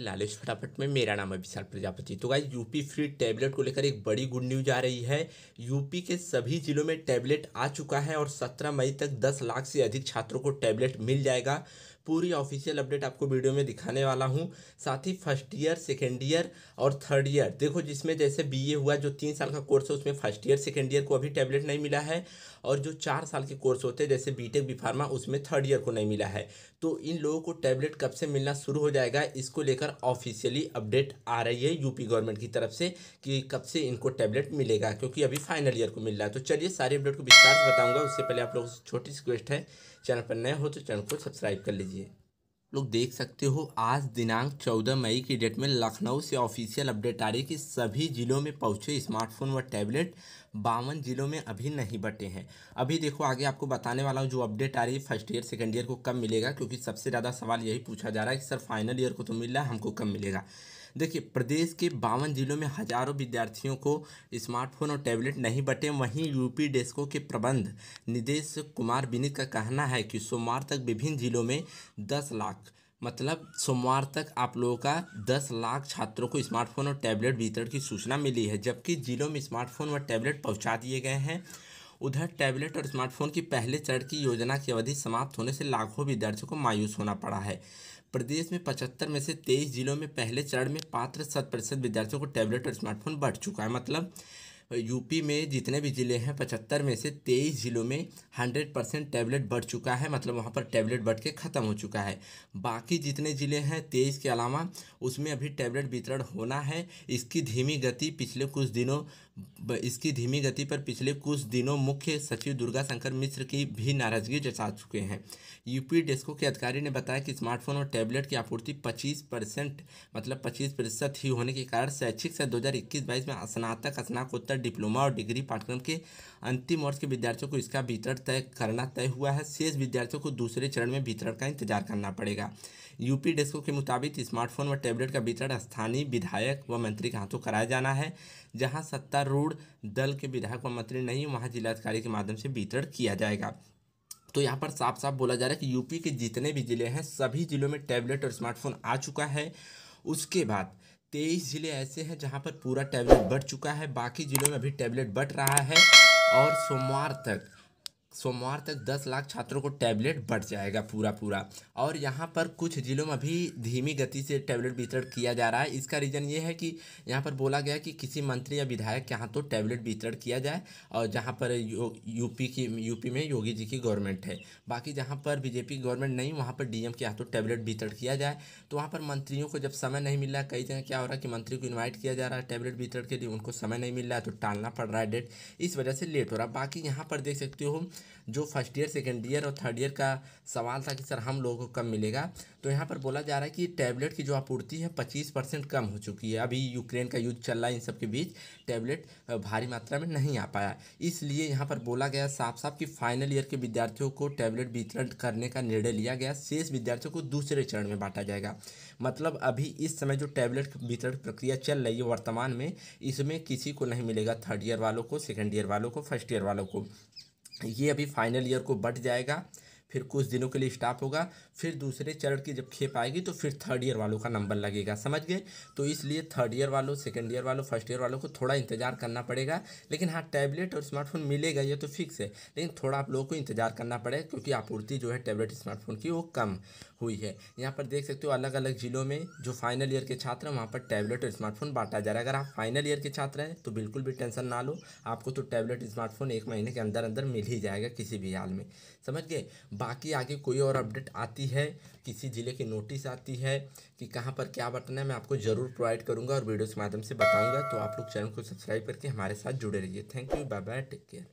Knowledge फटाफट में मेरा नाम है विशाल प्रजापति। तो गाइस यूपी फ्री टैबलेट को लेकर एक बड़ी गुड न्यूज आ रही है। यूपी के सभी जिलों में टैबलेट आ चुका है और 17 मई तक 10 लाख से अधिक छात्रों को टैबलेट मिल जाएगा। पूरी ऑफिशियल अपडेट आपको वीडियो में दिखाने वाला हूं। साथ ही फर्स्ट ईयर, सेकेंड ईयर और थर्ड ईयर, देखो जिसमें जैसे बीए हुआ जो 3 साल का कोर्स है उसमें फर्स्ट ईयर सेकेंड ईयर को अभी टैबलेट नहीं मिला है, और जो 4 साल के कोर्स होते हैं जैसे बीटेक बी फार्मा उसमें थर्ड ईयर को नहीं मिला है। तो इन लोगों को टैबलेट कब से मिलना शुरू हो जाएगा इसको लेकर ऑफिशियली अपडेट आ रही है यूपी गवर्नमेंट की तरफ से कि कब से इनको टैबलेट मिलेगा, क्योंकि अभी फाइनल ईयर को मिल रहा है। तो चलिए सारी अपडेट को विस्तार से बताऊंगा। उससे पहले आप लोगों से छोटी सी रिक्वेस्ट है, चैनल पर नए हो तो चैनल को सब्सक्राइब कर लीजिए। लोग देख सकते हो आज दिनांक 14 मई की डेट में लखनऊ से ऑफिशियल अपडेट आ रही है कि सभी ज़िलों में पहुँचे स्मार्टफोन व टैबलेट। 52 जिलों में अभी नहीं बटे हैं। अभी देखो आगे आपको बताने वाला हूँ जो अपडेट आ रही है फर्स्ट ईयर सेकेंड ईयर को कब मिलेगा, क्योंकि सबसे ज़्यादा सवाल यही पूछा जा रहा है कि सर फाइनल ईयर को तो मिल रहा है, हमको कब मिलेगा। देखिए प्रदेश के 52 जिलों में हज़ारों विद्यार्थियों को स्मार्टफोन और टैबलेट नहीं बटे। वहीं यूपी डेस्को के प्रबंध निदेशक कुमार विनीत का कहना है कि सोमवार तक विभिन्न जिलों में 10 लाख, मतलब सोमवार तक आप लोगों का 10 लाख छात्रों को स्मार्टफोन और टैबलेट वितरण की सूचना मिली है, जबकि जिलों में स्मार्टफोन व टैबलेट पहुंचा दिए गए हैं। उधर टैबलेट और स्मार्टफोन की पहले चरण की योजना की अवधि समाप्त होने से लाखों विद्यार्थियों को मायूस होना पड़ा है। प्रदेश में 75 में से 23 जिलों में पहले चरण में पात्र 100% विद्यार्थियों को टैबलेट और स्मार्टफोन बंट चुका है। मतलब यूपी में जितने भी ज़िले हैं 75 में से 23 ज़िलों में 100% टैबलेट बंट चुका है, मतलब वहाँ पर टैबलेट बंट के ख़त्म हो चुका है। बाकी जितने ज़िले हैं 23 के अलावा उसमें अभी टैबलेट वितरण होना है। इसकी धीमी गति पर पिछले कुछ दिनों मुख्य सचिव दुर्गा शंकर मिश्र की भी नाराज़गी जता चुके हैं। यूपी डेस्को के अधिकारी ने बताया कि स्मार्टफोन और टैबलेट की आपूर्ति 25%, मतलब 25% ही होने के कारण शैक्षिक से 2021-22 में स्नातक, स्नातकोत्तर, डिप्लोमा और डिग्री पाठ्यक्रम के अंतिम वर्ष के विद्यार्थियों को इसका वितरण तय हुआ है। शेष विद्यार्थियों को दूसरे चरण में वितरण का इंतजार करना पड़ेगा। यूपी डेस्को के मुताबिक स्मार्टफोन व टैबलेट का वितरण स्थानीय विधायक व मंत्री के हाथों कराया जाना है। जहां सत्तारूढ़ दल के विधायक व मंत्री नहीं, वहां जिलाधिकारी के माध्यम से वितरण किया जाएगा। तो यहाँ पर साफ साफ बोला जा रहा है कि यूपी के जितने भी जिले हैं सभी जिलों में टैबलेट और स्मार्टफोन आ चुका है। उसके बाद 23 जिले ऐसे हैं जहाँ पर पूरा टैबलेट बंट चुका है, बाकी जिलों में अभी टैबलेट बंट रहा है और सोमवार तक 10 लाख छात्रों को टैबलेट बंट जाएगा पूरा। और यहाँ पर कुछ ज़िलों में भी धीमी गति से टैबलेट वितरण किया जा रहा है। इसका रीज़न ये है कि यहाँ पर बोला गया कि किसी मंत्री या विधायक के यहाँ तो टैबलेट वितरण किया जाए, और जहाँ पर यूपी में योगी जी की गवर्नमेंट है, बाकी जहाँ पर बीजेपी गवर्नमेंट नहीं वहाँ पर डीएम के यहाँ तो टैबलेट वितरण किया जाए। तो वहाँ पर मंत्रियों को जब समय नहीं मिल रहा, कई जगह क्या हो रहा है कि मंत्री को इन्वाइट किया जा रहा है टैबलेट वितरण के लिए, उनको समय नहीं मिल रहा है तो टालना पड़ रहा है डेट, इस वजह से लेट हो रहा है। बाकी यहाँ पर देख सकते हो जो फर्स्ट ईयर सेकेंड ईयर और थर्ड ईयर का सवाल था कि सर हम लोगों को कब मिलेगा, तो यहाँ पर बोला जा रहा है कि टैबलेट की जो आपूर्ति है 25% कम हो चुकी है। अभी यूक्रेन का युद्ध चल रहा है, इन सब के बीच टैबलेट भारी मात्रा में नहीं आ पाया, इसलिए यहाँ पर बोला गया साफ साफ कि फाइनल ईयर के विद्यार्थियों को टैबलेट वितरण करने का निर्णय लिया गया। शेष विद्यार्थियों को दूसरे चरण में बांटा जाएगा। मतलब अभी इस समय जो टैबलेट वितरण प्रक्रिया चल रही है वर्तमान में, इसमें किसी को नहीं मिलेगा, थर्ड ईयर वालों को, सेकेंड ईयर वालों को, फर्स्ट ईयर वालों को। ये अभी फाइनल ईयर को बट जाएगा, फिर कुछ दिनों के लिए स्टॉप होगा, फिर दूसरे चरण की जब खेप आएगी तो फिर थर्ड ईयर वालों का नंबर लगेगा, समझ गए। तो इसलिए थर्ड ईयर वालों, सेकंड ईयर वालों, फर्स्ट ईयर वालों को थोड़ा इंतजार करना पड़ेगा। लेकिन हाँ, टैबलेट और स्मार्टफोन मिलेगा ये तो फिक्स है, लेकिन थोड़ा आप लोगों को इंतजार करना पड़ेगा क्योंकि आपूर्ति जो है टैबलेट स्मार्टफोन की वो कम हुई है। यहाँ पर देख सकते हो अलग अलग जिलों में जो फाइनल ईयर के छात्र हैं वहाँ पर टैबलेट और स्मार्टफोन बांटा जा रहा है। अगर आप फाइनल ईयर के छात्र हैं तो बिल्कुल भी टेंशन ना लो, आपको तो टैबलेट स्मार्टफोन 1 महीने के अंदर अंदर मिल ही जाएगा किसी भी हाल में, समझ गए। बाकी आगे कोई और अपडेट आती है, किसी ज़िले की नोटिस आती है कि कहाँ पर क्या बटना है, मैं आपको ज़रूर प्रोवाइड करूँगा और वीडियो के माध्यम से बताऊँगा। तो आप लोग चैनल को सब्सक्राइब करके हमारे साथ जुड़े रहिए। Thank you, bye bye, take care.